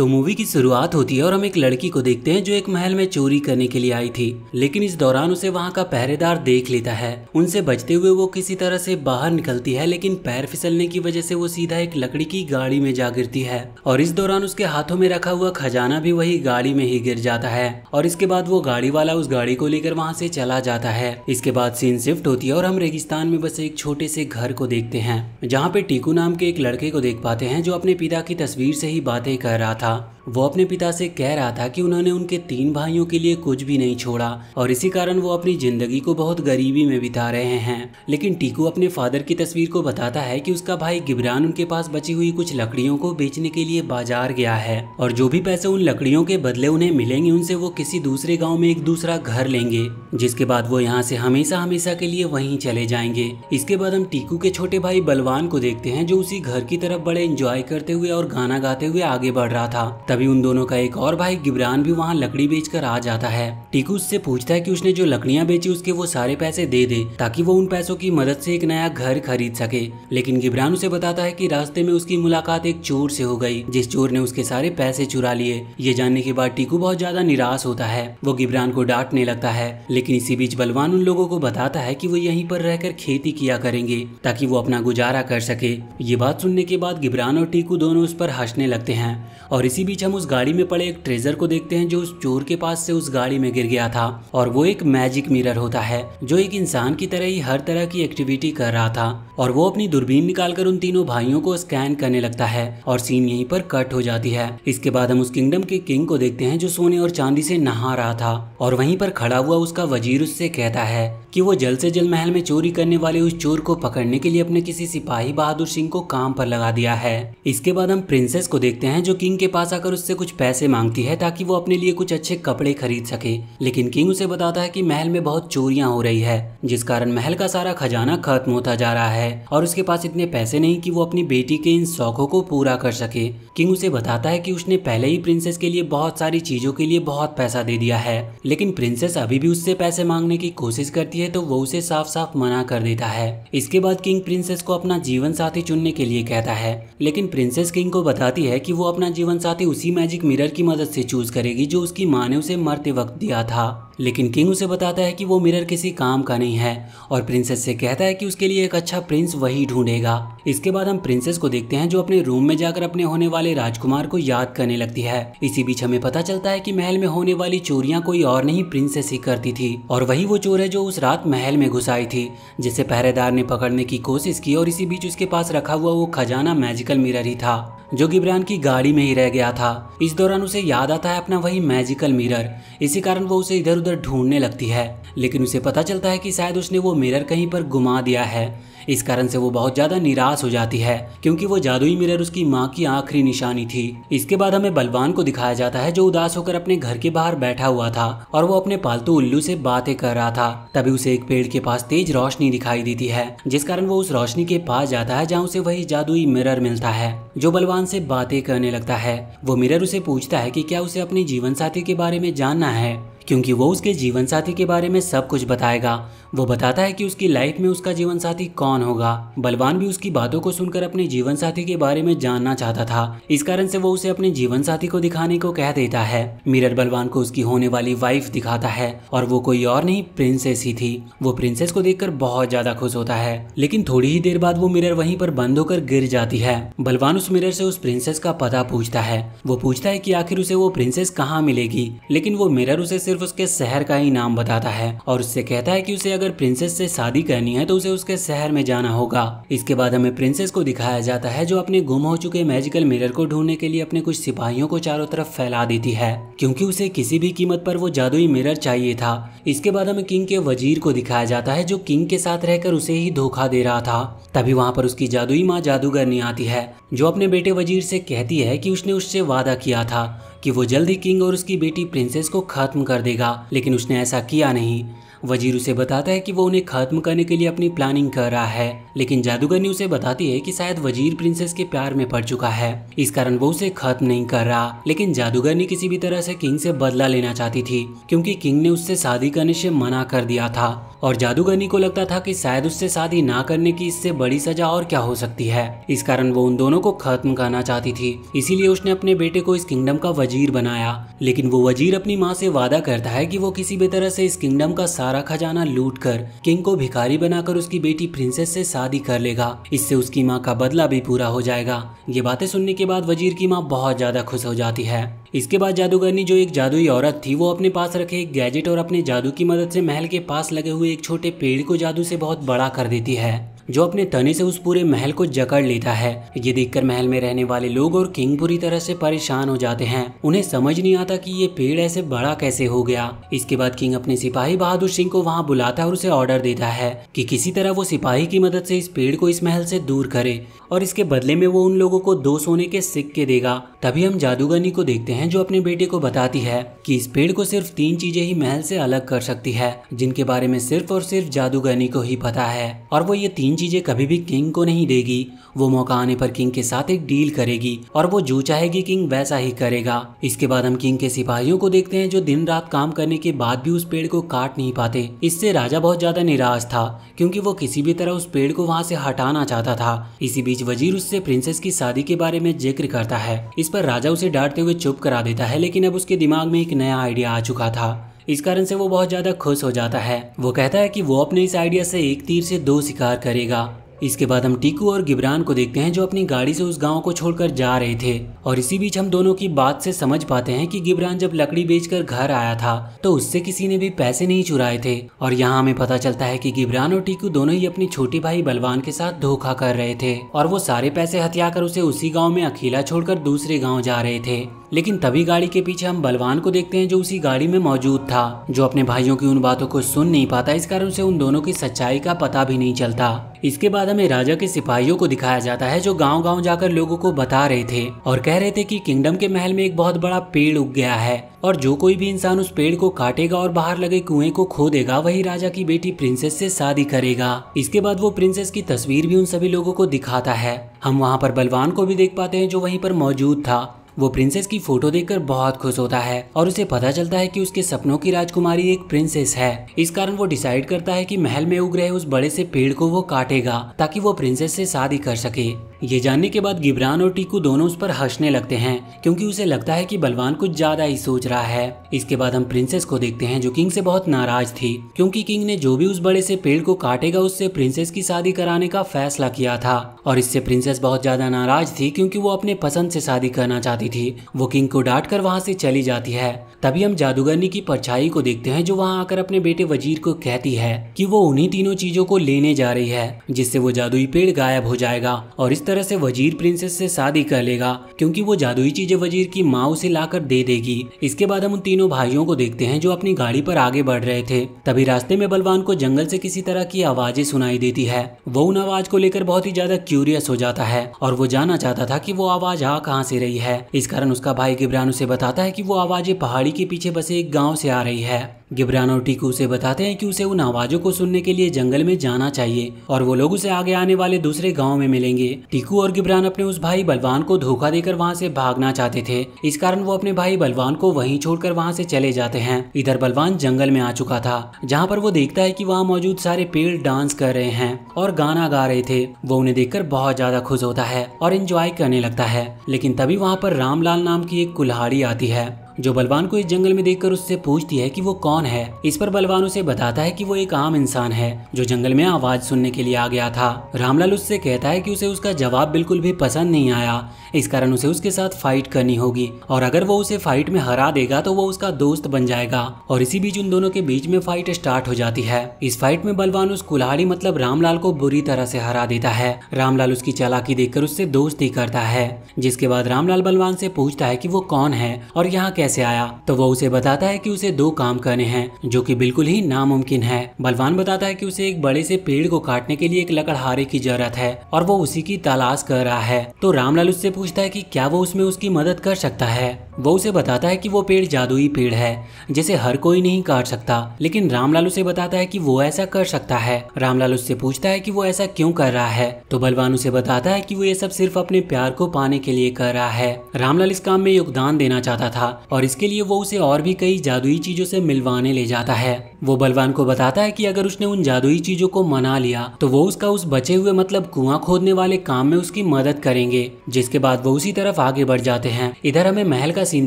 तो मूवी की शुरुआत होती है और हम एक लड़की को देखते हैं जो एक महल में चोरी करने के लिए आई थी, लेकिन इस दौरान उसे वहां का पहरेदार देख लेता है। उनसे बचते हुए वो किसी तरह से बाहर निकलती है, लेकिन पैर फिसलने की वजह से वो सीधा एक लकड़ी की गाड़ी में जा गिरती है और इस दौरान उसके हाथों में रखा हुआ खजाना भी वही गाड़ी में ही गिर जाता है और इसके बाद वो गाड़ी वाला उस गाड़ी को लेकर वहाँ से चला जाता है। इसके बाद सीन शिफ्ट होती है और हम रेगिस्तान में बसे एक छोटे से घर को देखते हैं, जहाँ पे टीकू नाम के एक लड़के को देख पाते हैं जो अपने पिता की तस्वीर से ही बातें कर रहा था। वो अपने पिता से कह रहा था कि उन्होंने उनके 3 भाइयों के लिए कुछ भी नहीं छोड़ा और इसी कारण वो अपनी जिंदगी को बहुत गरीबी में बिता रहे हैं। लेकिन टीकू अपने फादर की तस्वीर को बताता है कि उसका भाई गिब्रान उनके पास बची हुई कुछ लकड़ियों को बेचने के लिए बाजार गया है और जो भी पैसे उन लकड़ियों के बदले उन्हें मिलेंगे उनसे वो किसी दूसरे गाँव में एक दूसरा घर लेंगे, जिसके बाद वो यहाँ से हमेशा हमेशा के लिए वहीं चले जाएंगे। इसके बाद हम टीकू के छोटे भाई बलवान को देखते हैं जो उसी घर की तरफ बड़े एंजॉय करते हुए और गाना गाते हुए आगे बढ़ रहा था। तभी उन दोनों का एक और भाई गिब्रान भी वहाँ लकड़ी बेचकर आ जाता है। टीकू उससे पूछता है कि उसने जो लकड़ियाँ बेची उसके वो सारे पैसे दे दे ताकि वो उन पैसों की मदद से एक नया घर खरीद सके, लेकिन गिब्रान उसे बताता है कि रास्ते में उसकी मुलाकात एक चोर से हो गई जिस चोर ने उसके सारे पैसे चुरा लिए। ये जानने के बाद टीकू बहुत ज्यादा निराश होता है, वो गिब्रान को डांटने लगता है, लेकिन इसी बीच बलवान उन लोगों को बताता है कि वो यहीं पर रहकर खेती किया करेंगे ताकि वो अपना गुजारा कर सके। ये बात सुनने के बाद गिब्रान और टीकू दोनों उस पर हंसने लगते हैं और इसी बीच हम उस गाड़ी में पड़े एक ट्रेजर को देखते हैं जो उस चोर के पास से उस गाड़ी में गिर गया था और वो एक मैजिक मिरर होता है जो एक इंसान की तरह ही हर तरह की एक्टिविटी कर रहा था और वो अपनी दूरबीन निकालकर उन तीनों भाइयों को स्कैन करने लगता है और सीन यहीं पर कट हो जाती है। इसके बाद हम उस किंगडम के किंग को देखते हैं जो सोने और चांदी से नहा रहा था और वहीं पर खड़ा हुआ उसका वजीर उससे कहता है कि वो जल्द से जल्द महल में चोरी करने वाले उस चोर को पकड़ने के लिए अपने किसी सिपाही बहादुर सिंह को काम पर लगा दिया है। इसके बाद हम प्रिंसेस को देखते हैं जो किंग के पास आकर उससे कुछ पैसे मांगती है ताकि वो अपने लिए कुछ अच्छे कपड़े खरीद सके, लेकिन किंग उसे बताता है कि महल में बहुत चोरियां हो रही है जिस कारण महल का सारा खजाना खत्म होता जा रहा है और उसके पास इतने पैसे नहीं कि वो अपनी बेटी के इन शौकों को पूरा कर सके। किंग उसे बताता है कि उसने पहले ही प्रिंसेस के लिए बहुत सारी चीजों के लिए बहुत पैसा दे दिया है, लेकिन प्रिंसेस अभी भी उससे पैसे मांगने की कोशिश करती है तो वो उसे साफ साफ मना कर देता है। इसके बाद किंग प्रिंसेस को अपना जीवन साथी चुनने के लिए कहता है, लेकिन प्रिंसेस किंग को बताती है कि वो अपना जीवन साथी उसी मैजिक मिरर की मदद से चूज करेगी जो उसकी माँ ने उसे मरते वक्त दिया था, लेकिन किंग उसे बताता है कि वो मिरर किसी काम का नहीं है और प्रिंसेस से कहता है कि उसके लिए एक अच्छा प्रिंस वही ढूंढेगा। इसके बाद हम प्रिंसेस को देखते हैं जो अपने रूम में जाकर अपने होने वाले राजकुमार को याद करने लगती है। इसी बीच हमें पता चलता है कि महल में होने वाली चोरियां कोई और नहीं प्रिंसेस ही करती थी और वही वो चोर है जो उस रात महल में घुस आई थी, जिसे पहरेदार ने पकड़ने की कोशिश की और इसी बीच उसके पास रखा हुआ वो खजाना मैजिकल मिरर ही था जो गिब्रान की गाड़ी में ही रह गया था। इस दौरान उसे याद आता है अपना वही मैजिकल मिरर, इसी कारण वो उसे इधर उधर ढूंढने लगती है, लेकिन उसे पता चलता है कि शायद उसने वो मिरर कहीं पर गुमा दिया है। इस कारण से वो बहुत ज्यादा निराश हो जाती है क्योंकि वो जादुई मिरर उसकी माँ की आखिरी निशानी थी। इसके बाद हमें बलवान को दिखाया जाता है जो उदास होकर अपने घर के बाहर बैठा हुआ था और वो अपने पालतू उल्लू से बातें कर रहा था। तभी उसे एक पेड़ के पास तेज रोशनी दिखाई देती है जिस कारण वो उस रोशनी के पास जाता है जहाँ उसे वही जादुई मिरर मिलता है जो बलवान से बातें करने लगता है। वो मिरर उसे पूछता है कि क्या उसे अपने जीवन साथी के बारे में जानना है क्योंकि वो उसके जीवन साथी के बारे में सब कुछ बताएगा। वो बताता है कि उसकी लाइफ में उसका जीवन साथी कौन होगा। बलवान भी उसकी बातों को सुनकर अपने जीवन साथी के बारे में जानना चाहता था, इस कारण से वो उसे अपने जीवन साथी को दिखाने को कह देता है। मिरर बलवान को उसकी होने वाली वाइफ दिखाता है और वो कोई और नहीं प्रिंसेस ही थी। वो प्रिंसेस को देखकर बहुत ज्यादा खुश होता है, लेकिन थोड़ी ही देर बाद वो मिरर वहीं पर बंद होकर गिर जाती है। बलवान उस मिरर से उस प्रिंसेस का पता पूछता है। वो पूछता है कि आखिर उसे वो प्रिंसेस कहाँ मिलेगी, लेकिन वो मिरर उसे सिर्फ उसके शहर का ही नाम बताता है और उससे कहता है कि उसे अगर प्रिंसेस से शादी करनी है तो उसे उसके शहर में जाना होगा। इसके बाद हमें प्रिंसेस को दिखाया जाता है जो अपने गुम हो चुके मैजिकल मिरर को ढूंढने के लिए अपने कुछ सिपाहियों को चारों तरफ फैला देती है क्योंकि उसे किसी भी कीमत पर वो जादुई मिरर चाहिए था। इसके बाद हमें किंग के वजीर को दिखाया जाता है जो किंग के साथ रहकर उसे ही धोखा दे रहा था। तभी वहाँ पर उसकी जादुई माँ जादूगरनी आती है जो अपने बेटे वजीर से कहती है कि उसने उससे वादा किया था कि वो जल्द ही किंग और उसकी बेटी प्रिंसेस को खत्म कर देगा, लेकिन उसने ऐसा किया नहीं। वजीर उसे बताता है कि वो उन्हें खत्म करने के लिए अपनी प्लानिंग कर रहा है, लेकिन जादूगरनी उसे बताती है कि शायद वजीर प्रिंसेस के प्यार में पड़ चुका है, इस कारण वो उसे खत्म नहीं कर रहा। लेकिन जादूगरनी किसी भी तरह से किंग से बदला लेना चाहती थी क्योंकि किंग ने उससे शादी करने से मना कर दिया था और जादूगरनी को लगता था कि शायद उससे शादी ना करने की इससे बड़ी सजा और क्या हो सकती है, इस कारण वो उन दोनों को खत्म करना चाहती थी। इसीलिए उसने अपने बेटे को इस किंगडम का वजीर बनाया, लेकिन वो वजीर अपनी माँ से वादा करता है कि वो किसी भी तरह से इस किंगडम का सारा खजाना लूट कर किंग को भिखारी बनाकर उसकी बेटी प्रिंसेस से शादी कर लेगा, इससे उसकी माँ का बदला भी पूरा हो जाएगा। ये बातें सुनने के बाद वजीर की माँ बहुत ज्यादा खुश हो जाती है। इसके बाद जादूगरनी जो एक जादुई औरत थी वो अपने पास रखे एक गैजेट और अपने जादू की मदद से महल के पास लगे हुए एक छोटे पेड़ को जादू से बहुत बड़ा कर देती है, जो अपने तने से उस पूरे महल को जकड़ लेता है। ये देखकर महल में रहने वाले लोग और किंग पूरी तरह से परेशान हो जाते हैं, उन्हें समझ नहीं आता कि ये पेड़ ऐसे बड़ा कैसे हो गया। इसके बाद किंग अपने सिपाही बहादुर सिंह को वहाँ बुलाता है और उसे ऑर्डर देता है कि किसी तरह वो सिपाही की मदद से इस पेड़ को इस महल से दूर करे और इसके बदले में वो उन लोगों को 2 सोने के सिक्के देगा। तभी हम जादूगरनी को देखते हैं जो अपने बेटे को बताती है कि इस पेड़ को सिर्फ 3 चीजें ही महल से अलग कर सकती है, जिनके बारे में सिर्फ और सिर्फ जादूगरनी को ही पता है, और वो ये 3 चीजें कभी भी किंग को नहीं देगी। वो मौका आने पर किंग के साथ एक डील करेगी और वो जो चाहेगी किंग वैसा ही करेगा। इसके बाद हम किंग के सिपाहियों को देखते हैं जो दिन रात काम करने के बाद भी उस पेड़ को काट नहीं पाते। इससे राजा बहुत ज्यादा निराश था क्योंकि वो किसी भी तरह उस पेड़ को वहाँ से हटाना चाहता था। इसी बीच वजीर उससे प्रिंसेस की शादी के बारे में जिक्र करता है, इस पर राजा उसे डांटते हुए चुप करा देता है, लेकिन अब उसके दिमाग में एक नया आइडिया आ चुका था, इस कारण से वो बहुत ज्यादा खुश हो जाता है। वो कहता है कि वो अपने इस आइडिया से एक तीर से 2 शिकार करेगा। इसके बाद हम टीकू और गिब्रान को देखते हैं जो अपनी गाड़ी से उस गांव को छोड़कर जा रहे थे, और इसी बीच हम दोनों की बात से समझ पाते हैं कि गिब्रान जब लकड़ी बेचकर घर आया था तो उससे किसी ने भी पैसे नहीं चुराए थे, और यहाँ हमें पता चलता है कि गिब्रान और टीकू दोनों ही अपने छोटे भाई बलवान के साथ धोखा कर रहे थे और वो सारे पैसे हथिया कर उसे उसी गाँव में अकेला छोड़कर दूसरे गाँव जा रहे थे। लेकिन तभी गाड़ी के पीछे हम बलवान को देखते हैं जो उसी गाड़ी में मौजूद था, जो अपने भाइयों की उन बातों को सुन नहीं पाता, इस कारण उसे उन दोनों की सच्चाई का पता भी नहीं चलता। इसके बाद हमें राजा के सिपाहियों को दिखाया जाता है जो गांव गांव जाकर लोगों को बता रहे थे और कह रहे थे कि किंगडम के महल में एक बहुत बड़ा पेड़ उग गया है और जो कोई भी इंसान उस पेड़ को काटेगा और बाहर लगे कुएं को खो देगा वही राजा की बेटी प्रिंसेस से शादी करेगा। इसके बाद वो प्रिंसेस की तस्वीर भी उन सभी लोगों को दिखाता है। हम वहाँ पर बलवान को भी देख पाते हैं जो वहीं पर मौजूद था। वो प्रिंसेस की फोटो देखकर बहुत खुश होता है और उसे पता चलता है कि उसके सपनों की राजकुमारी एक प्रिंसेस है, इस कारण वो डिसाइड करता है कि महल में उग रहे उस बड़े से पेड़ को वो काटेगा ताकि वो प्रिंसेस से शादी कर सके। ये जानने के बाद गिब्रान और टीकू दोनों उस पर हंसने लगते हैं क्योंकि उसे लगता है कि बलवान कुछ ज्यादा ही सोच रहा है। इसके बाद हम प्रिंसेस को देखते हैं जो किंग से बहुत नाराज थी क्योंकि किंग ने जो भी उस बड़े से पेड़ को काटेगा उससे प्रिंसेस की शादी कराने का फैसला किया था, और इससे प्रिंसेस बहुत ज्यादा नाराज थी क्योंकि वो अपने पसंद से शादी करना चाहती थी। वो किंग को डांट कर वहाँ से चली जाती है। तभी हम जादूगरनी की परछाई को देखते हैं जो वहाँ आकर अपने बेटे वजीर को कहती है कि वो उन्हीं 3 चीजों को लेने जा रही है जिससे वो जादुई पेड़ गायब हो जाएगा और इस तरह से वजीर प्रिंसेस से शादी कर लेगा क्योंकि वो जादुई चीजें वजीर की माँ उसे लाकर दे देगी। इसके बाद हम उन तीनों भाइयों को देखते हैं जो अपनी गाड़ी पर आगे बढ़ रहे थे। तभी रास्ते में बलवान को जंगल से किसी तरह की आवाजें सुनाई देती है। वो उन आवाज को लेकर बहुत ही ज्यादा क्यूरियस हो जाता है और वो जानना चाहता था कि वो आवाज आ कहाँ से रही है। इस कारण उसका भाई गिब्रान उसे बताता है कि वो आवाजें पहाड़ी के पीछे बसे एक गाँव से आ रही है। गिब्रान और टीकू उसे बताते हैं कि उसे उन आवाजों को सुनने के लिए जंगल में जाना चाहिए और वो लोग उसे आगे आने वाले दूसरे गाँव में मिलेंगे। टीकू और गिब्रान अपने उस भाई बलवान को धोखा देकर वहाँ से भागना चाहते थे, इस कारण वो अपने भाई बलवान को वहीं छोड़कर वहाँ से चले जाते हैं। इधर बलवान जंगल में आ चुका था जहाँ पर वो देखता है कि वहाँ मौजूद सारे पेड़ डांस कर रहे हैं और गाना गा रहे थे। वो उन्हें देखकर बहुत ज्यादा खुश होता है और एंजॉय करने लगता है। लेकिन तभी वहाँ पर रामलाल नाम की एक कुल्हाड़ी आती है जो बलवान को इस जंगल में देखकर उससे पूछती है कि वो कौन है। इस पर बलवान उसे बताता है कि वो एक आम इंसान है जो जंगल में आवाज सुनने के लिए आ गया था। रामलाल उससे कहता है कि उसे उसका जवाब बिल्कुल भी पसंद नहीं आया, इस कारण उसे उसके साथ फाइट करनी होगी और अगर वो उसे फाइट में हरा देगा तो वो उसका दोस्त बन जाएगा। और इसी बीच उन दोनों के बीच में फाइट स्टार्ट हो जाती है। इस फाइट में बलवान उस कुल्हाड़ी मतलब रामलाल को बुरी तरह से हरा देता है। रामलाल उसकी चालाकी देखकर उससे दोस्ती करता है, जिसके बाद रामलाल बलवान से पूछता है कि वो कौन है और यहाँ कैसे आया, तो वो उसे बताता है कि उसे 2 काम करने हैं जो कि बिल्कुल ही नामुमकिन है। बलवान बताता है कि उसे एक बड़े से पेड़ को काटने के लिए एक लकड़हारे की जरूरत है और वो उसी की तलाश कर रहा है। तो रामलाल उससे पूछता है कि क्या वो उसमें उसकी मदद कर सकता है। वो उसे बताता है कि वो पेड़ जादुई पेड़ है जिसे हर कोई नहीं काट सकता, लेकिन रामलाल उसे बताता है कि वो ऐसा कर सकता है। रामलाल उससे पूछता है कि वो ऐसा क्यों कर रहा है, तो बलवान उसे बताता है कि वो ये सब सिर्फ अपने प्यार को पाने के लिए कर रहा है। रामलाल इस काम में योगदान देना चाहता था और इसके लिए वो उसे और भी कई जादुई चीजों से मिलवाने ले जाता है। वो बलवान को बताता है कि अगर उसने उन जादुई चीजों को मना लिया तो वो उसका उस बचे हुए मतलब कुआं खोदने वाले काम में उसकी मदद करेंगे, जिसके बाद वो उसी तरफ आगे बढ़ जाते हैं। इधर हमें महल का सीन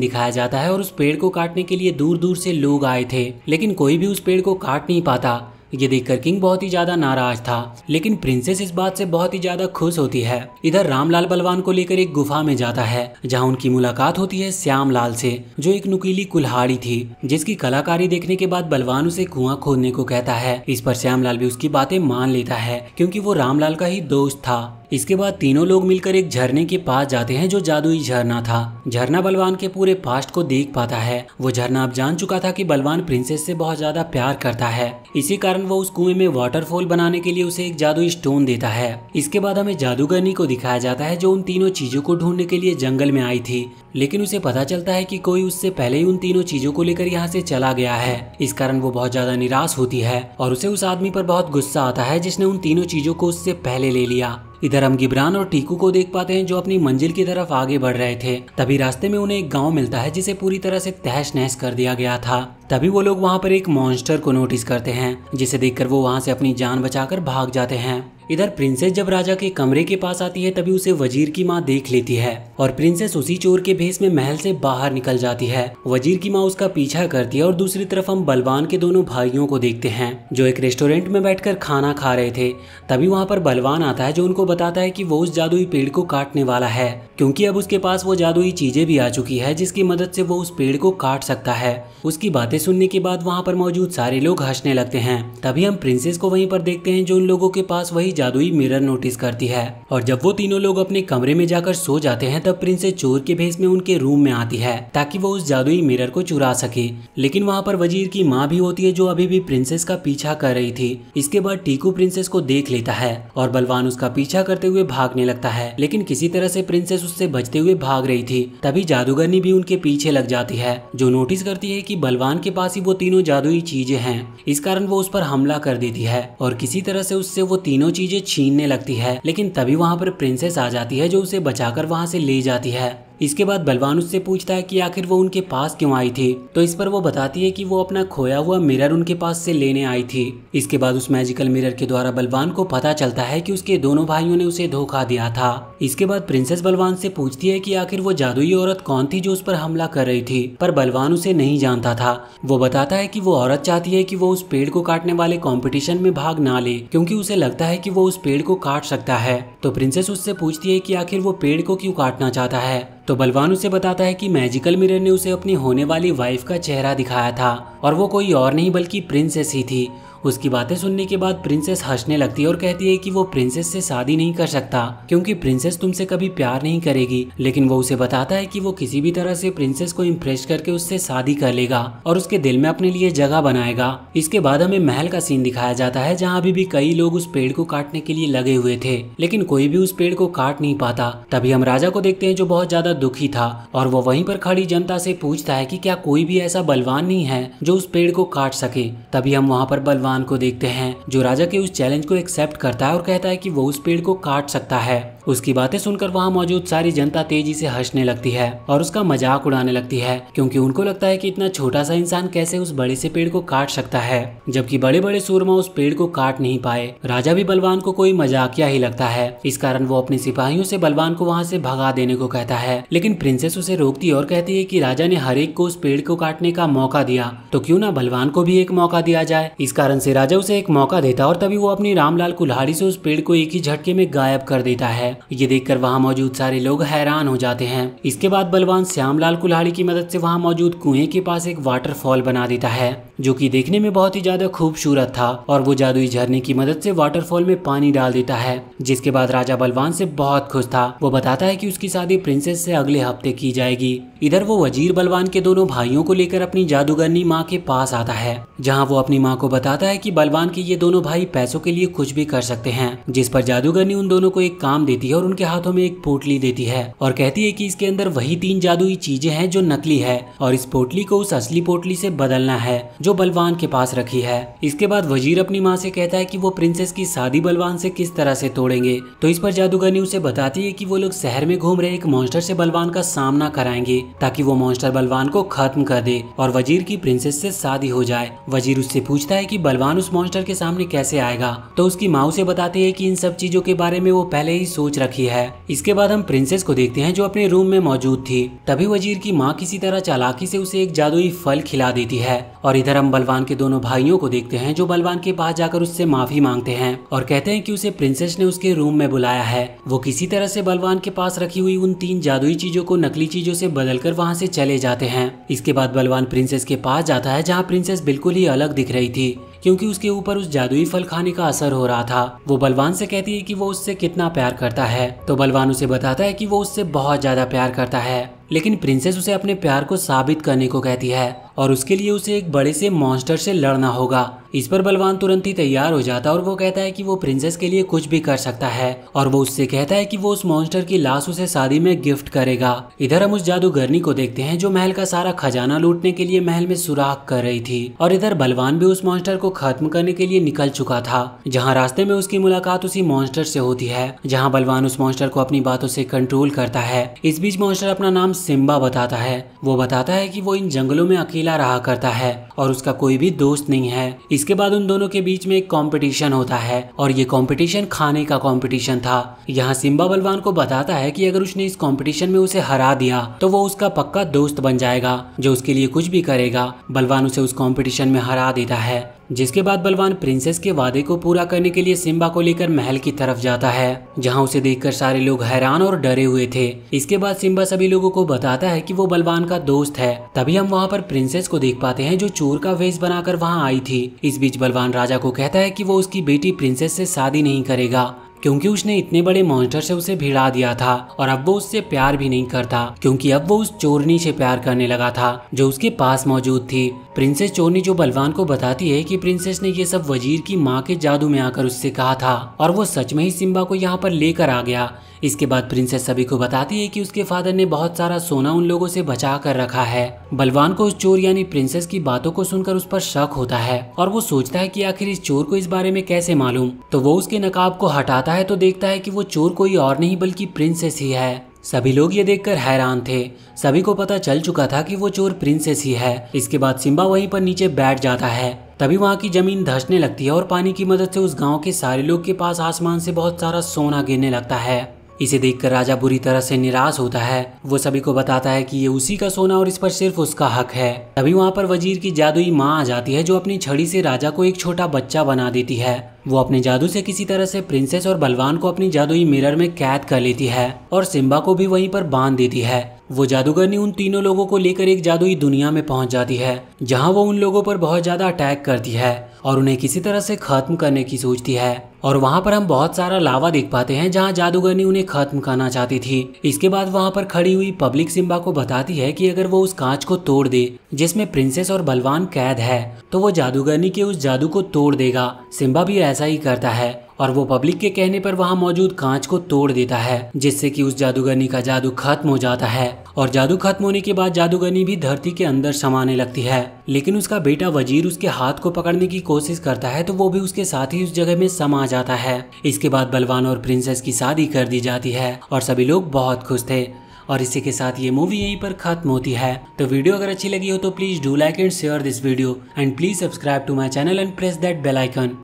दिखाया जाता है और उस पेड़ को काटने के लिए दूर दूर से लोग आए थे, लेकिन कोई भी उस पेड़ को काट नहीं पाता। ये देखकर किंग बहुत ही ज्यादा नाराज था, लेकिन प्रिंसेस इस बात से बहुत ही ज्यादा खुश होती है। इधर रामलाल बलवान को लेकर एक गुफा में जाता है, जहां उनकी मुलाकात होती है श्यामलाल से, जो एक नुकीली कुल्हाड़ी थी, जिसकी कलाकारी देखने के बाद बलवान उसे कुआं खोदने को कहता है। इस पर श्यामलाल भी उसकी बातें मान लेता है, क्योंकि वो रामलाल का ही दोस्त था। इसके बाद तीनों लोग मिलकर एक झरने के पास जाते हैं, जो जादुई झरना था। झरना बलवान के पूरे पास्ट को देख पाता है। वो झरना अब जान चुका था कि बलवान प्रिंसेस से बहुत ज्यादा प्यार करता है, इसी कारण वो उस कुएं में वाटरफॉल बनाने के लिए उसे एक जादुई स्टोन देता है। इसके बाद हमें जादूगरनी को दिखाया जाता है, जो उन तीनों चीजों को ढूंढने के लिए जंगल में आई थी, लेकिन उसे पता चलता है कि कोई उससे पहले ही उन तीनों चीजों को लेकर यहाँ से चला गया है। इस कारण वो बहुत ज्यादा निराश होती है और उसे उस आदमी पर बहुत गुस्सा आता है जिसने उन तीनों चीजों को उससे पहले ले लिया। इधर हम गिब्रान और टीकू को देख पाते हैं, जो अपनी मंजिल की तरफ आगे बढ़ रहे थे। तभी रास्ते में उन्हें एक गांव मिलता है जिसे पूरी तरह से तहस नहस कर दिया गया था। तभी वो लोग वहां पर एक मॉन्स्टर को नोटिस करते हैं, जिसे देखकर वो वहां से अपनी जान बचाकर भाग जाते हैं। इधर प्रिंसेस जब राजा के कमरे के पास आती है, तभी उसे वजीर की माँ देख लेती है और प्रिंसेस उसी चोर के भेष में महल से बाहर निकल जाती है। वजीर की माँ उसका पीछा करती है और दूसरी तरफ हम बलवान के दोनों भाइयों को देखते हैं, जो एक रेस्टोरेंट में बैठकर खाना खा रहे थे। तभी वहाँ पर बलवान आता है, जो उनको बताता है कि वो उस जादुई पेड़ को काटने वाला है, क्योंकि अब उसके पास वो जादुई चीजें भी आ चुकी है जिसकी मदद से वो उस पेड़ को काट सकता है। उसकी बातें सुनने के बाद वहाँ पर मौजूद सारे लोग हंसने लगते हैं। तभी हम प्रिंसेस को वहीं पर देखते हैं, जो उन लोगों के पास वही जादुई मिरर नोटिस करती है। और जब वो तीनों लोग अपने कमरे में जाकर सो जाते हैं, तब प्रिंसेस चोर के भेष में उनके रूम में आती है ताकि वो उस जादुई मिरर को चुरा सके, लेकिन वहाँ पर वजीर की माँ भी होती है, जो अभी भी प्रिंसेस का पीछा कर रही थी। इसके बाद टीकू प्रिंसेस को देख लेता है और बलवान उसका पीछा करते हुए भागने लगता है, लेकिन किसी तरह से प्रिंसेस उससे बचते हुए भाग रही थी। तभी जादूगरनी भी उनके पीछे लग जाती है, जो नोटिस करती है कि बलवान के पास ही वो तीनों जादुई चीजें हैं। इस कारण वो उस पर हमला कर देती है और किसी तरह से उससे वो तीनों चीजें छीनने लगती है, लेकिन तभी वहाँ पर प्रिंसेस आ जाती है, जो उसे बचाकर वहाँ से ले जाती है। इसके बाद बलवान उससे पूछता है कि आखिर वो उनके पास क्यों आई थी, तो इस पर वो बताती है कि वो अपना खोया हुआ मिरर उनके पास से लेने आई थी। इसके बाद उस मैजिकल मिरर के द्वारा बलवान को पता चलता है कि उसके दोनों भाइयों ने उसे धोखा दिया था। इसके बाद प्रिंसेस बलवान से पूछती है कि आखिर वो जादुई औरत कौन थी जो उस पर हमला कर रही थी, पर बलवान उसे नहीं जानता था। वो बताता है कि वो औरत चाहती है कि वो उस पेड़ को काटने वाले कॉम्पिटिशन में भाग ना ले, क्योंकि उसे लगता है कि वो उस पेड़ को काट सकता है। तो प्रिंसेस उससे पूछती है कि आखिर वो पेड़ को क्यों काटना चाहता है, तो बलवान उसे बताता है कि मैजिकल मिरर ने उसे अपनी होने वाली वाइफ का चेहरा दिखाया था और वो कोई और नहीं बल्कि प्रिंसेस ही थी। उसकी बातें सुनने के बाद प्रिंसेस हंसने लगती है और कहती है कि वो प्रिंसेस से शादी नहीं कर सकता, क्योंकि प्रिंसेस तुमसे कभी प्यार नहीं करेगी, लेकिन वो उसे बताता है कि वो किसी भी तरह से प्रिंसेस को इम्प्रेस करके उससे शादी कर लेगा और उसके दिल में अपने लिए जगह बनाएगा। इसके बाद हमें महल का सीन दिखाया जाता है, जहाँ अभी भी कई लोग उस पेड़ को काटने के लिए लगे हुए थे, लेकिन कोई भी उस पेड़ को काट नहीं पाता। तभी हम राजा को देखते हैं, जो बहुत ज्यादा दुखी था, और वो वहीं पर खड़ी जनता से पूछता है कि क्या कोई भी ऐसा बलवान नहीं है जो उस पेड़ को काट सके। तभी हम वहाँ पर बलवान को देखते हैं, जो राजा के उस चैलेंज को एक्सेप्ट करता है और कहता है कि वो उस पेड़ को काट सकता है। उसकी बातें सुनकर वहाँ मौजूद सारी जनता तेजी से हंसने लगती है और उसका मजाक उड़ाने लगती है, क्योंकि उनको लगता है कि इतना छोटा सा इंसान कैसे उस बड़े से पेड़ को काट सकता है, जबकि बड़े बड़े सूरमा उस पेड़ को काट नहीं पाए। राजा भी बलवान को कोई मजाकिया ही लगता है, इस कारण वो अपने सिपाहियों से बलवान को वहाँ से भगा देने को कहता है, लेकिन प्रिंसेस उसे रोकती है और कहती है कि राजा ने हर एक को उस पेड़ को काटने का मौका दिया, तो क्यों ना बलवान को भी एक मौका दिया जाए। इस कारण से राजा उसे एक मौका देता और तभी वो अपनी रामलाल कुल्हाड़ी से उस पेड़ को एक ही झटके में गायब कर देता है। ये देखकर वहाँ मौजूद सारे लोग हैरान हो जाते हैं। इसके बाद बलवान श्यामलाल कुल्हाड़ी की मदद से वहाँ मौजूद कुएं के पास एक वाटरफॉल बना देता है, जो कि देखने में बहुत ही ज्यादा खूबसूरत था और वो जादुई झरने की मदद से वाटरफॉल में पानी डाल देता है, जिसके बाद राजा बलवान से बहुत खुश था। वो बताता है कि उसकी शादी प्रिंसेस से अगले हफ्ते की जाएगी। इधर वो वजीर बलवान के दोनों भाइयों को लेकर अपनी जादूगरनी माँ के पास आता है, जहाँ वो अपनी माँ को बताता है कि बलवान के ये दोनों भाई पैसों के लिए कुछ भी कर सकते हैं, जिस पर जादूगरनी उन दोनों को एक काम देती है और उनके हाथों में एक पोटली देती है और कहती है कि इसके अंदर वही 3 जादुई चीजें हैं जो नकली है और इस पोटली को उस असली पोटली से बदलना है जो बलवान के पास रखी है। इसके बाद वजीर अपनी माँ से कहता है कि वो प्रिंसेस की शादी बलवान से किस तरह से तोड़ेंगे, तो इस पर जादूगरनी उसे बताती है कि वो लोग शहर में घूम रहे एक मॉन्स्टर से बलवान का सामना कराएंगे ताकि वो मॉन्स्टर बलवान को खत्म कर दे और वजीर की प्रिंसेस से शादी हो जाए। वजीर उससे पूछता है कि बलवान उस मॉन्स्टर के सामने कैसे आएगा, तो उसकी माँ उसे बताती है कि इन सब चीजों के बारे में वो पहले ही सोच रखी है। इसके बाद हम प्रिंसेस को देखते हैं जो अपने रूम में मौजूद थी। तभी वजीर की माँ किसी तरह चालाकी से उसे एक जादुई फल खिला देती है और इधर हम बलवान के दोनों भाइयों को देखते हैं जो बलवान के पास जाकर उससे माफी मांगते हैं और कहते हैं कि उसे प्रिंसेस ने उसके रूम में बुलाया है। वो किसी तरह से बलवान के पास रखी हुई उन 3 जादुई चीजों को नकली चीजों से बदलकर वहाँ से चले जाते हैं। इसके बाद बलवान प्रिंसेस के पास जाता है जहाँ प्रिंसेस बिल्कुल ही अलग दिख रही थी क्योंकि उसके ऊपर उस जादुई फल खाने का असर हो रहा था। वो बलवान से कहती है कि वो उससे कितना प्यार करता है, तो बलवान उसे बताता है कि वो उससे बहुत ज्यादा प्यार करता है, लेकिन प्रिंसेस उसे अपने प्यार को साबित करने को कहती है और उसके लिए उसे एक बड़े से मॉन्स्टर से लड़ना होगा। इस पर बलवान तुरंत ही तैयार हो जाता है और वो कहता है कि वो प्रिंसेस के लिए कुछ भी कर सकता है और वो उससे कहता है कि वो उस मॉन्स्टर की लाश उसे शादी में गिफ्ट करेगा। इधर हम उस जादूगरनी को देखते हैं जो महल का सारा खजाना लूटने के लिए महल में सुराख कर रही थी और इधर बलवान भी उस मॉन्स्टर को खत्म करने के लिए निकल चुका था, जहाँ रास्ते में उसकी मुलाकात उसी मॉन्स्टर से होती है, जहाँ बलवान उस मॉन्स्टर को अपनी बातों से कंट्रोल करता है। इस बीच मॉन्स्टर अपना नाम सिम्बा बताता है। वो बताता है कि वो इन जंगलों में अकेला रहा करता है और उसका कोई भी दोस्त नहीं है। इसके बाद उन दोनों के बीच में एक कंपटीशन होता है और ये कंपटीशन खाने का कंपटीशन था। यहाँ सिम्बा बलवान को बताता है कि अगर उसने इस कंपटीशन में उसे हरा दिया तो वो उसका पक्का दोस्त बन जाएगा जो उसके लिए कुछ भी करेगा। बलवान उसे उस कंपटीशन में हरा देता है, जिसके बाद बलवान प्रिंसेस के वादे को पूरा करने के लिए सिम्बा को लेकर महल की तरफ जाता है, जहां उसे देखकर सारे लोग हैरान और डरे हुए थे। इसके बाद सिम्बा सभी लोगों को बताता है कि वो बलवान का दोस्त है। तभी हम वहां पर प्रिंसेस को देख पाते हैं जो चोर का वेश बनाकर वहां आई थी। इस बीच बलवान राजा को कहता है कि वो उसकी बेटी प्रिंसेस से शादी नहीं करेगा क्योंकि उसने इतने बड़े मॉन्स्टर से उसे भिड़ा दिया था और अब वो उससे प्यार भी नहीं करता क्योंकि अब वो उस चोरनी से प्यार करने लगा था जो उसके पास मौजूद थी। प्रिंसेस चोरनी जो बलवान को बताती है कि प्रिंसेस ने ये सब वजीर की माँ के जादू में आकर उससे कहा था और वो सच में ही सिम्बा को यहाँ पर लेकर आ गया। इसके बाद प्रिंसेस सभी को बताती है कि उसके फादर ने बहुत सारा सोना उन लोगों से बचा कर रखा है। बलवान को उस चोर यानी प्रिंसेस की बातों को सुनकर उस पर शक होता है और वो सोचता है कि आखिर इस चोर को इस बारे में कैसे मालूम, तो वो उसके नकाब को हटाता है तो देखता है कि वो चोर कोई और नहीं बल्कि प्रिंसेस ही है। सभी लोग ये देखकर हैरान थे, सभी को पता चल चुका था कि वो चोर प्रिंसेस ही है। इसके बाद सिम्बा वहीं पर नीचे बैठ जाता है। तभी वहाँ की जमीन धंसने लगती है और पानी की मदद से उस गांव के सारे लोग के पास आसमान से बहुत सारा सोना गिरने लगता है। इसे देखकर राजा बुरी तरह से निराश होता है। वो सभी को बताता है कि ये उसी का सोना और इस पर सिर्फ उसका हक है। तभी वहाँ पर वजीर की जादुई माँ आ जाती है जो अपनी छड़ी से राजा को एक छोटा बच्चा बना देती है। वो अपने जादू से किसी तरह से प्रिंसेस और बलवान को अपनी जादुई मिरर में कैद कर लेती है और सिम्बा को भी वहीं पर बांध देती है। वो जादूगरनी उन तीनों लोगों को लेकर एक जादुई दुनिया में पहुंच जाती है, जहां वो उन लोगों पर बहुत ज्यादा अटैक करती है और उन्हें किसी तरह से खत्म करने की सोचती है और वहां पर हम बहुत सारा लावा देख पाते हैं जहां जादूगरनी उन्हें खत्म करना चाहती थी। इसके बाद वहां पर खड़ी हुई पब्लिक सिम्बा को बताती है कि अगर वो उस कांच को तोड़ दे जिसमें प्रिंसेस और बलवान कैद है तो वो जादूगरनी के उस जादू को तोड़ देगा। सिम्बा भी ऐसा ही करता है और वो पब्लिक के कहने पर वहाँ मौजूद कांच को तोड़ देता है, जिससे कि उस जादूगरनी का जादू खत्म हो जाता है और जादू खत्म होने के बाद जादूगरनी भी धरती के अंदर समाने लगती है। लेकिन उसका बेटा वजीर उसके हाथ को पकड़ने की कोशिश करता है तो वो भी उसके साथ ही उस जगह में समा जाता है। इसके बाद बलवान और प्रिंसेस की शादी कर दी जाती है और सभी लोग बहुत खुश थे और इसी के साथ ये मूवी यहीं पर खत्म होती है। तो वीडियो अगर अच्छी लगी हो तो please do like and share this video and please subscribe to my channel and press that bell icon.